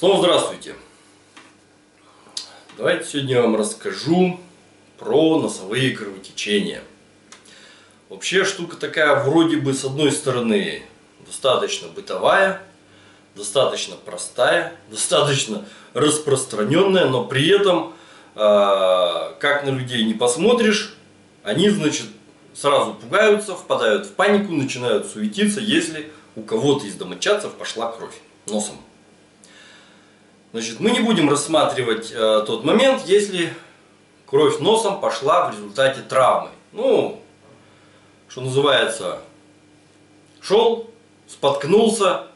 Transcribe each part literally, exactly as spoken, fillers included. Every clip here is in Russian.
Снова здравствуйте! Давайте сегодня я вам расскажу про носовые кровотечения. Вообще штука такая вроде бы с одной стороны достаточно бытовая, достаточно простая, достаточно распространенная, но при этом э, как на людей не посмотришь, они, значит, сразу пугаются, впадают в панику, начинают суетиться, если у кого-то из домочадцев пошла кровь носом. Значит, мы не будем рассматривать э, тот момент, если кровь носом пошла в результате травмы. Ну, что называется, шел, споткнулся,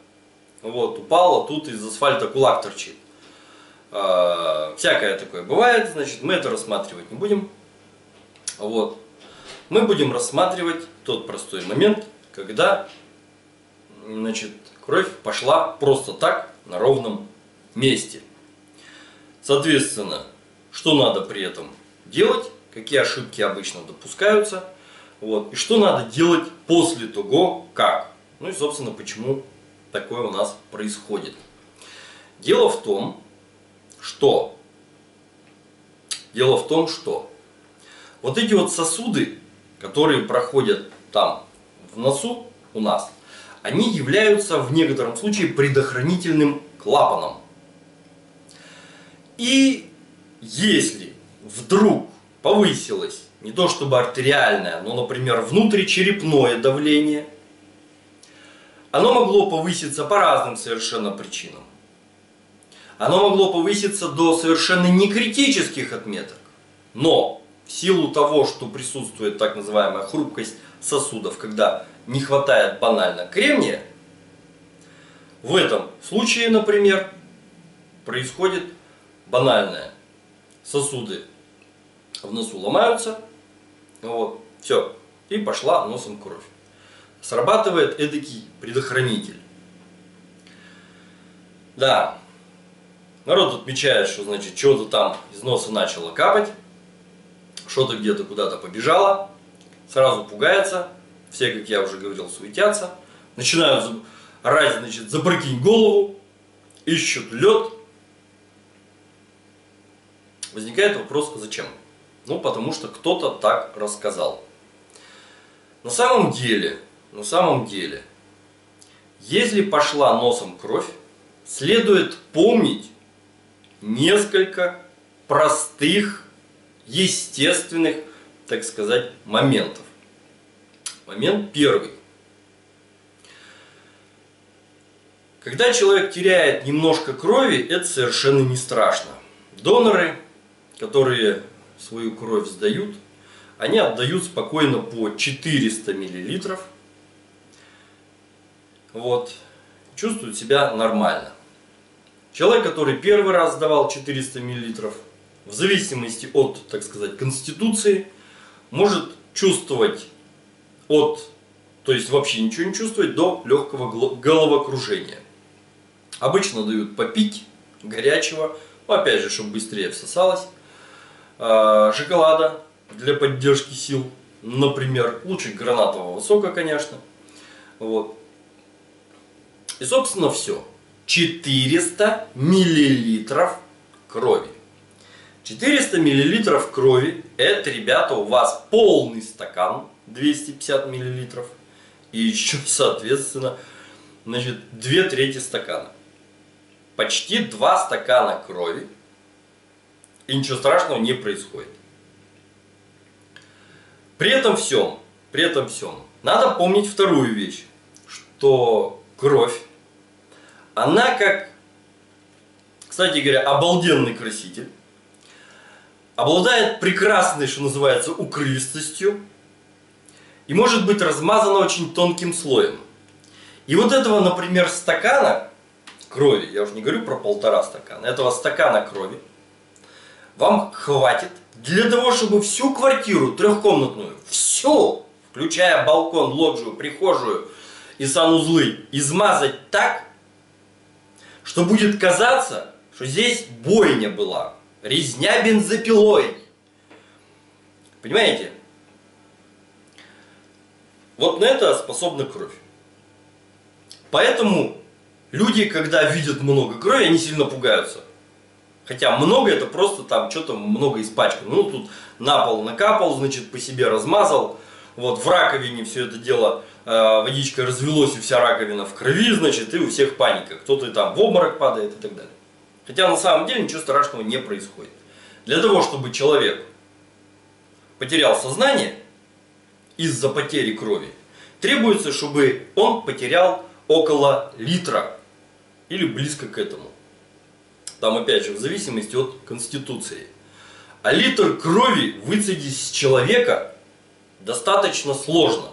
вот, упал, а тут из асфальта кулак торчит. Э, всякое такое бывает, значит, мы это рассматривать не будем. Вот. Мы будем рассматривать тот простой момент, когда, значит, кровь пошла просто так, на ровном месте. Соответственно, что надо при этом делать, какие ошибки обычно допускаются, вот, и что надо делать после того, как. Ну и, собственно, почему такое у нас происходит. Дело в том, что, дело в том, что вот эти вот сосуды, которые проходят там в носу у нас, они являются в некотором случае предохранительным клапаном. И если вдруг повысилось не то чтобы артериальное, но, например, внутричерепное давление, оно могло повыситься по разным совершенно причинам. Оно могло повыситься до совершенно некритических отметок, но в силу того, что присутствует так называемая хрупкость сосудов, когда не хватает банально кремния, в этом случае, например, происходит банальное. Сосуды в носу ломаются. Вот, все. И пошла носом кровь. Срабатывает эдакий предохранитель. Да. Народ отмечает, что, значит, что-то там из носа начало капать. Что-то где-то куда-то побежало. Сразу пугается. Все, как я уже говорил, суетятся. Начинают орать, значит, запрокинь голову. Ищут лед. Возникает вопрос, зачем? Ну, потому что кто-то так рассказал. На самом деле, на самом деле, если пошла носом кровь, следует помнить несколько простых, естественных, так сказать, моментов. Момент первый. Когда человек теряет немножко крови, это совершенно не страшно. Доноры, которые свою кровь сдают, они отдают спокойно по четыреста миллилитров. Вот. Чувствуют себя нормально. Человек, который первый раз сдавал четыреста миллилитров, в зависимости от, так сказать, конституции, может чувствовать от, то есть вообще ничего не чувствовать, до легкого головокружения. Обычно дают попить горячего, опять же, чтобы быстрее всосалось. Шоколада для поддержки сил, например. Лучше гранатового сока, конечно. Вот. И, собственно, все. четыреста миллилитров крови. четыреста миллилитров крови. Это, ребята, у вас полный стакан. двести пятьдесят миллилитров. И еще, соответственно, значит, две трети стакана. Почти два стакана крови, и ничего страшного не происходит. При этом всем, при этом всем, надо помнить вторую вещь, что кровь, она как, кстати говоря, обалденный краситель, обладает прекрасной, что называется, укрылистостью и может быть размазана очень тонким слоем. И вот этого, например, стакана крови, я уже не говорю про полтора стакана, этого стакана крови вам хватит для того, чтобы всю квартиру трехкомнатную, всю, включая балкон, лоджию, прихожую и санузлы, измазать так, что будет казаться, что здесь бойня была, резня бензопилой. Понимаете? Вот на это способна кровь. Поэтому Люди, когда видят много крови, они сильно пугаются. Хотя много это просто там что-то много испачкано. Ну тут на пол накапал, значит по себе размазал. Вот в раковине все это дело, э, водичка развелось и вся раковина в крови, значит, и у всех паника. Кто-то там в обморок падает и так далее. Хотя на самом деле ничего страшного не происходит. Для того, чтобы человек потерял сознание из-за потери крови, требуется, чтобы он потерял около литра или близко к этому. Там опять же в зависимости от конституции. А литр крови выцедить с человека достаточно сложно.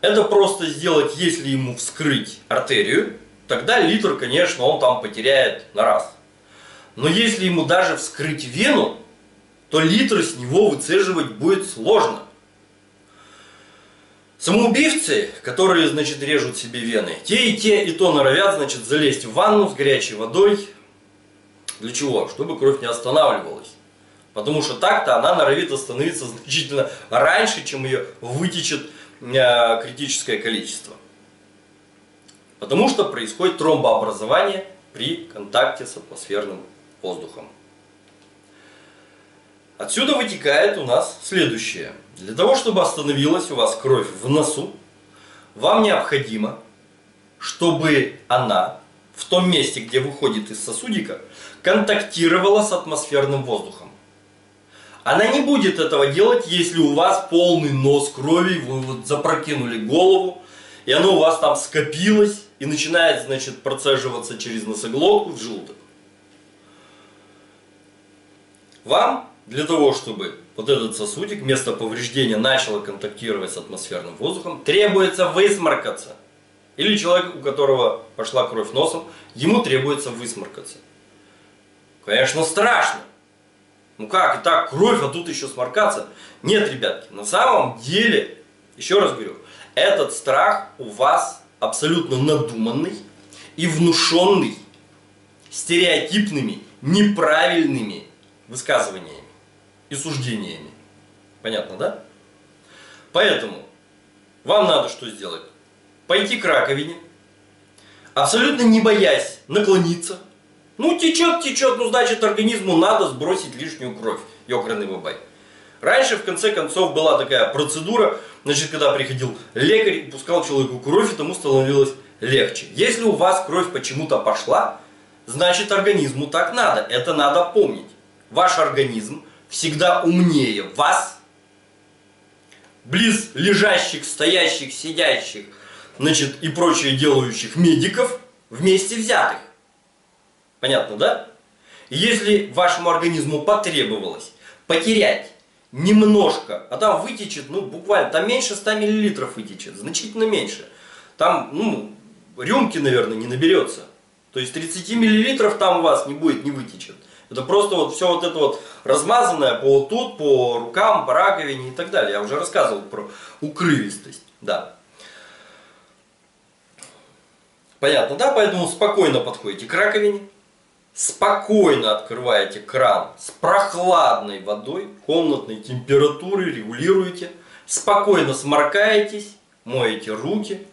Это просто сделать, если ему вскрыть артерию, тогда литр, конечно, он там потеряет на раз. Но если ему даже вскрыть вену, то литр с него выцеживать будет сложно. Самоубийцы, которые, значит, режут себе вены, те и те и то норовят, значит, залезть в ванну с горячей водой. Для чего? Чтобы кровь не останавливалась. Потому что так-то она норовит остановиться значительно раньше, чем ее вытечет э, критическое количество. Потому что происходит тромбообразование при контакте с атмосферным воздухом. Отсюда вытекает у нас следующее. Для того, чтобы остановилась у вас кровь в носу, вам необходимо, чтобы она в том месте, где выходит из сосудика, контактировала с атмосферным воздухом. Она не будет этого делать, если у вас полный нос крови, вы вот запрокинули голову, и оно у вас там скопилось и начинает, значит, процеживаться через носоглотку в желудок. Вам, для того, чтобы вот этот сосудик, место повреждения, начало контактировать с атмосферным воздухом, требуется высморкаться. Или человек, у которого пошла кровь носом, ему требуется высморкаться. Конечно, страшно. Ну как, и так кровь, а тут еще сморкаться? Нет, ребятки, на самом деле, еще раз говорю, этот страх у вас абсолютно надуманный и внушенный стереотипными, неправильными высказываниями и суждениями. Понятно, да? Поэтому вам надо что сделать? Пойти к раковине, абсолютно не боясь наклониться. Ну течет, течет, ну значит организму надо сбросить лишнюю кровь, ёкарный бабай. Раньше в конце концов была такая процедура, значит когда приходил лекарь и пускал человеку кровь, и тому становилось легче. Если у вас кровь почему-то пошла, значит организму так надо, это надо помнить. Ваш организм всегда умнее вас, близ лежащих, стоящих, сидящих, значит и прочее делающих медиков вместе взятых. Понятно, да? Если вашему организму потребовалось потерять немножко, а там вытечет, ну, буквально, там меньше ста миллилитров вытечет, значительно меньше. Там, ну, рюмки, наверное, не наберется. То есть тридцати миллилитров там у вас не будет, не вытечет. Это просто вот все вот это вот размазанное по вот тут, по рукам, по раковине и так далее. Я уже рассказывал про укрывистость, да. Понятно, да? Поэтому спокойно подходите к раковине. Спокойно открываете кран с прохладной водой, комнатной температуры, регулируете. Спокойно сморкаетесь, моете руки,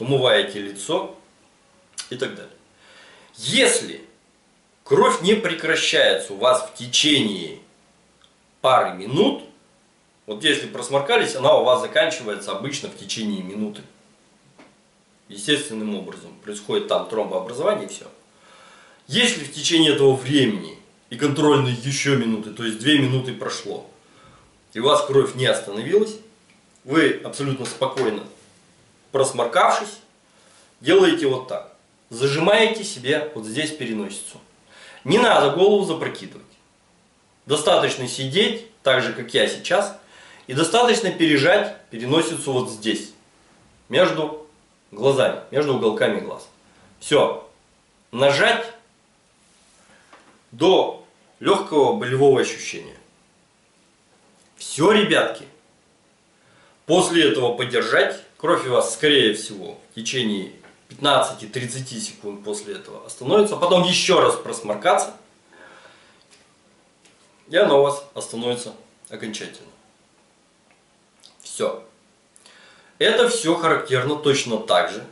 умываете лицо и так далее. Если кровь не прекращается у вас в течение пары минут, вот если просморкались, она у вас заканчивается обычно в течение минуты. Естественным образом происходит там тромбообразование и все. Если в течение этого времени и контрольные еще минуты, то есть две минуты прошло, и у вас кровь не остановилась, вы абсолютно спокойно, просморкавшись, делаете вот так. Зажимаете себе вот здесь переносицу. Не надо голову запрокидывать. Достаточно сидеть, так же как я сейчас, и достаточно пережать переносицу вот здесь, между глазами, между уголками глаз. Все. Нажать до легкого болевого ощущения. Все, ребятки. После этого подержать. Кровь у вас, скорее всего, в течение пятнадцати-тридцати секунд после этого остановится. Потом еще раз просморкаться. И она у вас остановится окончательно. Все. Это все характерно точно так же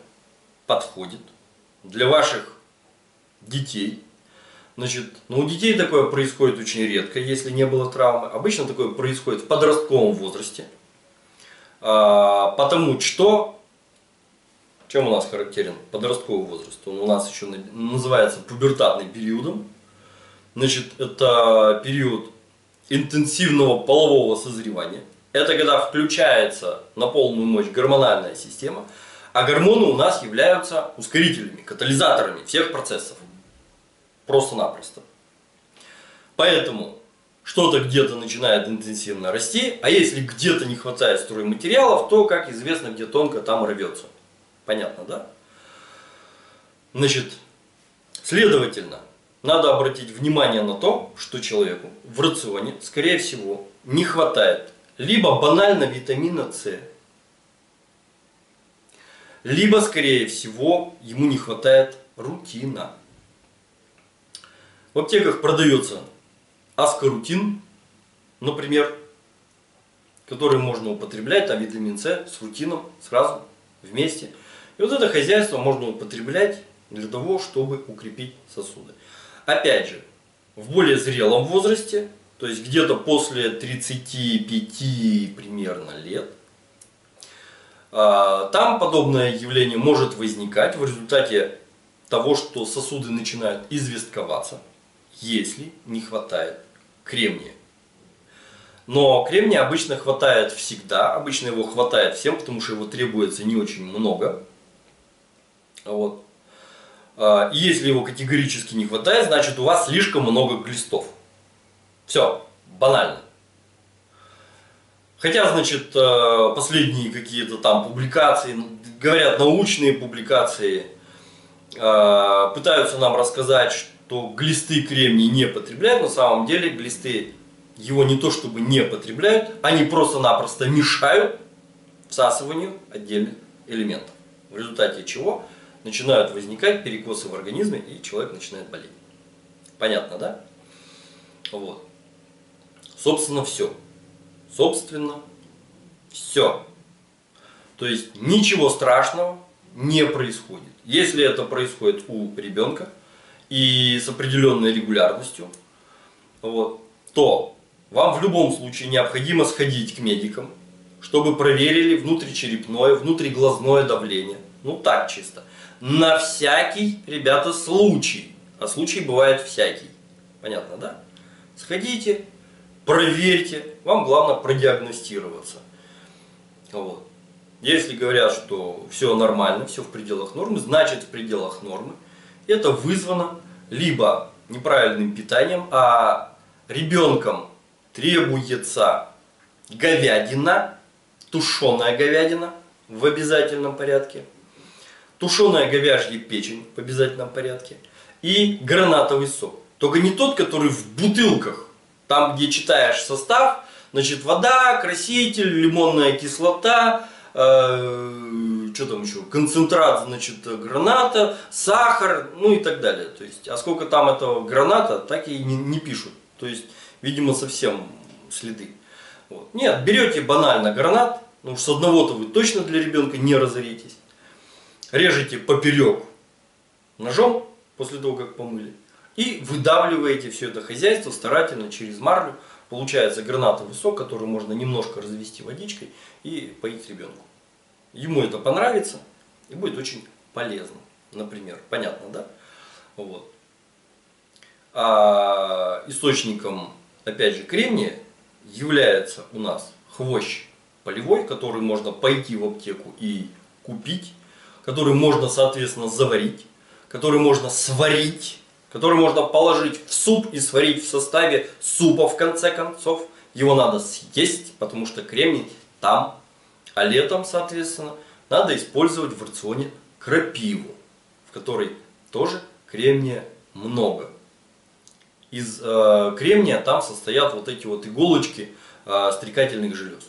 подходит для ваших детей. Значит, но у детей такое происходит очень редко, если не было травмы. Обычно такое происходит в подростковом возрасте. Потому что, чем у нас характерен подростковый возраст? Он у нас еще называется пубертатным периодом. Значит, это период интенсивного полового созревания. Это когда включается на полную мощь гормональная система, а гормоны у нас являются ускорителями, катализаторами всех процессов. Просто-напросто. Поэтому что-то где-то начинает интенсивно расти, а если где-то не хватает стройматериалов, то, как известно, где тонко, там рвется. Понятно, да? Значит, следовательно, надо обратить внимание на то, что человеку в рационе, скорее всего, не хватает либо банально витамина С, либо, скорее всего, ему не хватает рутина. В аптеках продается аскорутин, например, который можно употреблять, а витамин С с рутином сразу вместе. И вот это хозяйство можно употреблять для того, чтобы укрепить сосуды. Опять же, в более зрелом возрасте, то есть где-то после тридцати пяти примерно лет, там подобное явление может возникать в результате того, что сосуды начинают известковаться, если не хватает кремния. Но кремния обычно хватает всегда, обычно его хватает всем, потому что его требуется не очень много. Вот. И если его категорически не хватает, значит у вас слишком много глистов. Все, банально. Хотя, значит, последние какие-то там публикации, говорят, научные публикации, пытаются нам рассказать, что глисты кремний не потребляют. На самом деле глисты его не то чтобы не потребляют, они просто-напросто мешают всасыванию отдельных элементов. В результате чего начинают возникать перекосы в организме, и человек начинает болеть. Понятно, да? Вот. Собственно, все. Собственно, все. То есть ничего страшного не происходит. Если это происходит у ребенка и с определенной регулярностью, вот, то вам в любом случае необходимо сходить к медикам, чтобы проверили внутричерепное, внутриглазное давление. Ну так чисто. На всякий, ребята, случай. А случай бывает всякий. Понятно, да? Сходите, проверьте. Вам главное продиагностироваться. Вот. Если говорят, что все нормально, все в пределах нормы, значит в пределах нормы. Это вызвано либо неправильным питанием, а ребенком требуется говядина, тушеная говядина в обязательном порядке, тушеная говяжья печень в обязательном порядке и гранатовый сок. Только не тот, который в бутылках, там где читаешь состав, значит вода, краситель, лимонная кислота, что там еще, концентрат, значит, граната, сахар, ну и так далее. То есть, а сколько там этого граната, так и не, не пишут. То есть, видимо, совсем следы. Вот. Нет, берете банально гранат, ну уж с одного-то вы точно для ребенка не разоритесь. Режете поперек ножом, после того, как помыли, и выдавливаете все это хозяйство старательно через марлю. Получается гранатовый сок, который можно немножко развести водичкой и поить ребенку. Ему это понравится и будет очень полезно, например. Понятно, да? Вот. А источником, опять же, кремния является у нас хвощ полевой, который можно пойти в аптеку и купить, который можно, соответственно, заварить, который можно сварить, который можно положить в суп и сварить в составе супа в конце концов. Его надо съесть, потому что кремний там. А летом, соответственно, надо использовать в рационе крапиву, в которой тоже кремния много. Из э, кремния там состоят вот эти вот иголочки э, стрекательных желез.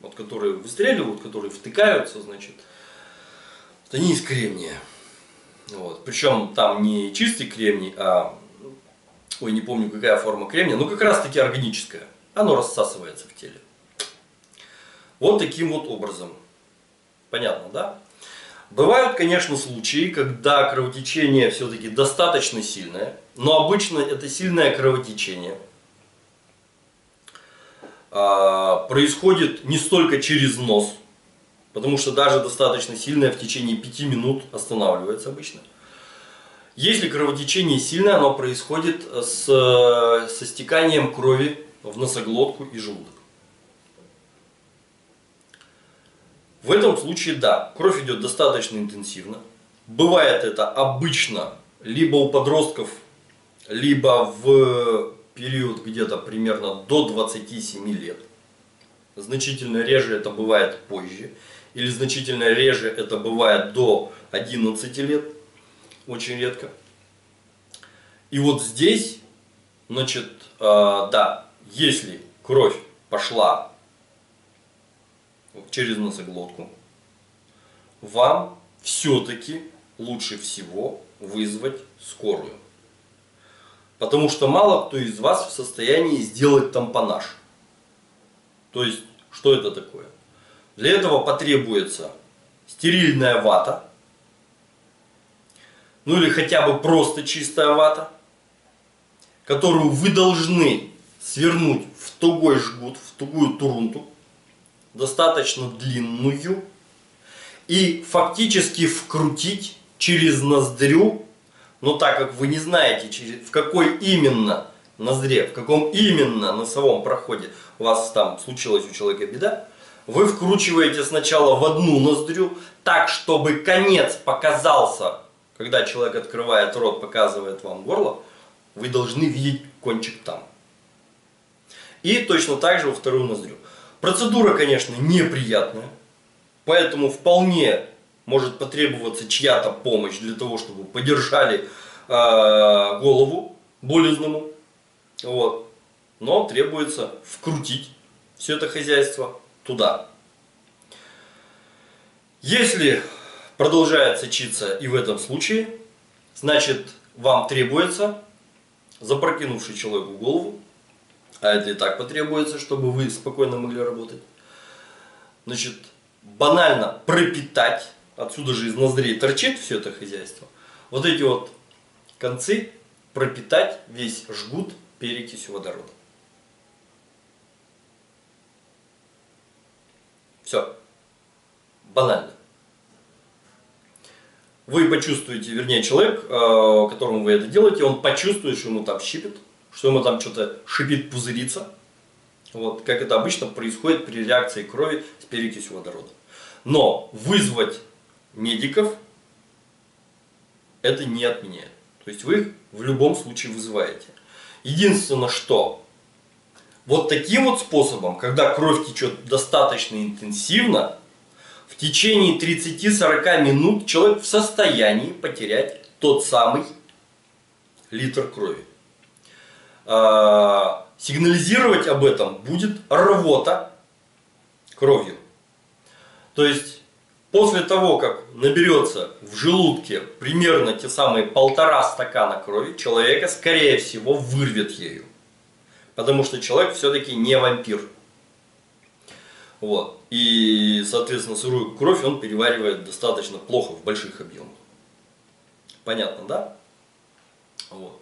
Вот которые выстреливают, которые втыкаются, значит, это не из кремния. Вот. Причем там не чистый кремний, а, ой, не помню какая форма кремния, но как раз таки органическая. Оно рассасывается в теле. Вот таким вот образом. Понятно, да? Бывают, конечно, случаи, когда кровотечение все-таки достаточно сильное, но обычно это сильное кровотечение происходит не столько через нос, потому что даже достаточно сильное в течение пяти минут останавливается обычно. Если кровотечение сильное, оно происходит с, со стеканием крови в носоглотку и желудок. В этом случае, да, кровь идет достаточно интенсивно. Бывает это обычно либо у подростков, либо в период где-то примерно до двадцати семи лет. Значительно реже это бывает позже. Или значительно реже это бывает до одиннадцати лет. Очень редко. И вот здесь, значит, э, да, если кровь пошла через носоглотку, вам все-таки лучше всего вызвать скорую. Потому что мало кто из вас в состоянии сделать тампонаж. То есть, что это такое? Для этого потребуется стерильная вата. Ну или хотя бы просто чистая вата, которую вы должны свернуть в тугой жгут, в тугую турунту, достаточно длинную, и фактически вкрутить через ноздрю, но так как вы не знаете, в какой именно ноздре, в каком именно носовом проходе у вас там случилась у человека беда, вы вкручиваете сначала в одну ноздрю, так, чтобы конец показался. Когда человек открывает рот, показывает вам горло, вы должны видеть кончик там. И точно так же во вторую ноздрю. Процедура, конечно, неприятная, поэтому вполне может потребоваться чья-то помощь для того, чтобы подержали э, голову болезному. Вот. Но требуется вкрутить все это хозяйство туда. Если продолжает сочиться и в этом случае, значит, вам требуется, запрокинувший человеку голову, а это и так потребуется, чтобы вы спокойно могли работать, значит, банально пропитать, отсюда же из ноздрей торчит все это хозяйство, вот эти вот концы пропитать весь жгут перекисью водорода. Все. Банально. Вы почувствуете, вернее, человек, которому вы это делаете, он почувствует, что ему там щипет, что ему там что-то шипит, пузырится. Вот, как это обычно происходит при реакции крови с перекисью водорода. Но вызвать медиков это не отменяет. То есть вы их в любом случае вызываете. Единственное, что вот таким вот способом, когда кровь течет достаточно интенсивно, в течение тридцати-сорока минут человек в состоянии потерять тот самый литр крови. Сигнализировать об этом будет рвота кровью. То есть после того, как наберется в желудке примерно те самые полтора стакана крови, человека, скорее всего, вырвет ею. Потому что человек все-таки не вампир. Вот. И, соответственно, сырую кровь он переваривает достаточно плохо в больших объемах. Понятно, да? Вот.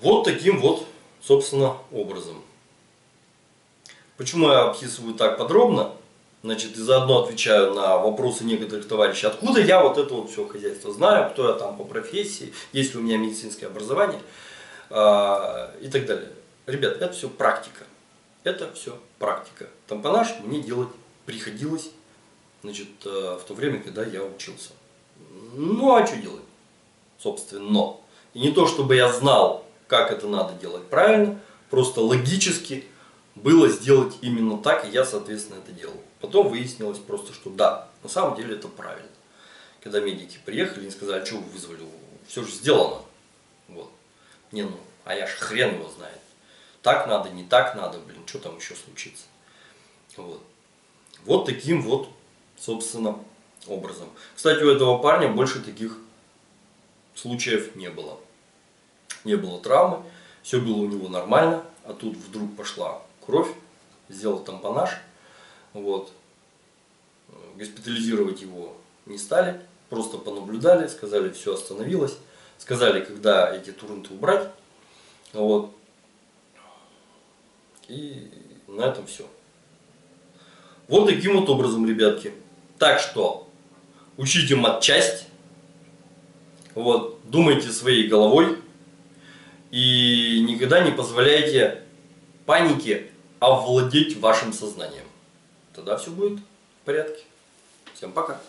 Вот таким вот, собственно, образом. Почему я описываю так подробно? Значит, и заодно отвечаю на вопросы некоторых товарищей. Откуда я вот это вот все хозяйство знаю? Кто я там по профессии? Есть ли у меня медицинское образование? И так далее. Ребят, это все практика. Это все практика. Тампонаж мне делать приходилось, значит, в то время, когда я учился. Ну а что делать? Собственно. И не то, чтобы я знал, как это надо делать правильно, просто логически было сделать именно так, и я, соответственно, это делал. Потом выяснилось просто, что да, на самом деле это правильно. Когда медики приехали, они сказали, что вы вызвали, все же сделано. Вот. Не, ну, а я ж хрен его знает. Так надо, не так надо, блин, что там еще случится. Вот. Вот таким вот, собственно, образом. Кстати, у этого парня больше таких случаев не было. Не было травмы, все было у него нормально, а тут вдруг пошла кровь, сделал тампонаж. Вот. госпитализировать его не стали, просто понаблюдали, сказали, все остановилось, сказали, когда эти турнты убрать. Вот. И на этом все. Вот таким вот образом, ребятки. Так что учите матчасть. Вот, думайте своей головой и никогда не позволяйте панике овладеть вашим сознанием. Тогда все будет в порядке. Всем пока!